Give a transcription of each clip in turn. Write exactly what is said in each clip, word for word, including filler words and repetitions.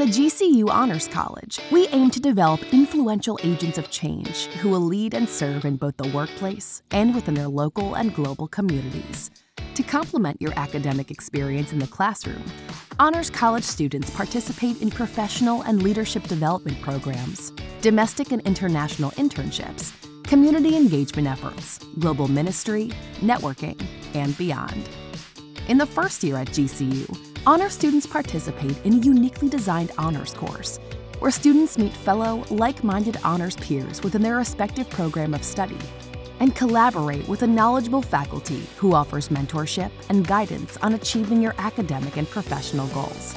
the G C U Honors College, we aim to develop influential agents of change who will lead and serve in both the workplace and within their local and global communities. To complement your academic experience in the classroom, Honors College students participate in professional and leadership development programs, domestic and international internships, community engagement efforts, global ministry, networking, and beyond. In the first year at G C U, honor students participate in a uniquely designed honors course, where students meet fellow, like-minded honors peers within their respective program of study and collaborate with a knowledgeable faculty who offers mentorship and guidance on achieving your academic and professional goals.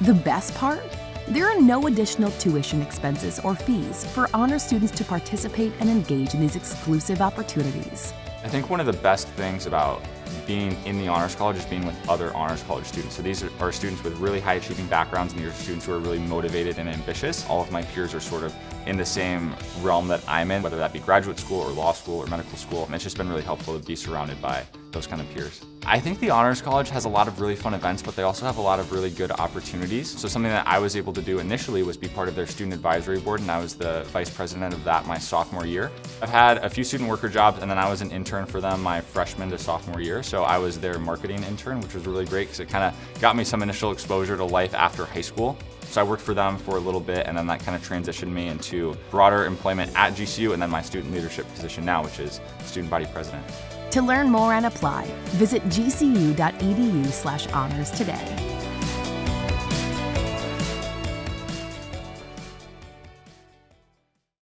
The best part? There are no additional tuition expenses or fees for honor students to participate and engage in these exclusive opportunities. I think one of the best things about being in the Honors College is being with other Honors College students. So these are students with really high achieving backgrounds, and these are students who are really motivated and ambitious. All of my peers are sort of in the same realm that I'm in, whether that be graduate school or law school or medical school. And it's just been really helpful to be surrounded by those kind of peers. I think the Honors College has a lot of really fun events, but they also have a lot of really good opportunities. So something that I was able to do initially was be part of their student advisory board, and I was the vice president of that my sophomore year. I've had a few student worker jobs, and then I was an intern for them my freshman to sophomore year. So I was their marketing intern, which was really great because it kind of got me some initial exposure to life after high school. So I worked for them for a little bit, and then that kind of transitioned me into broader employment at G C U and then my student leadership position now, which is student body president. To learn more and apply, visit G C U dot E D U slash honors today.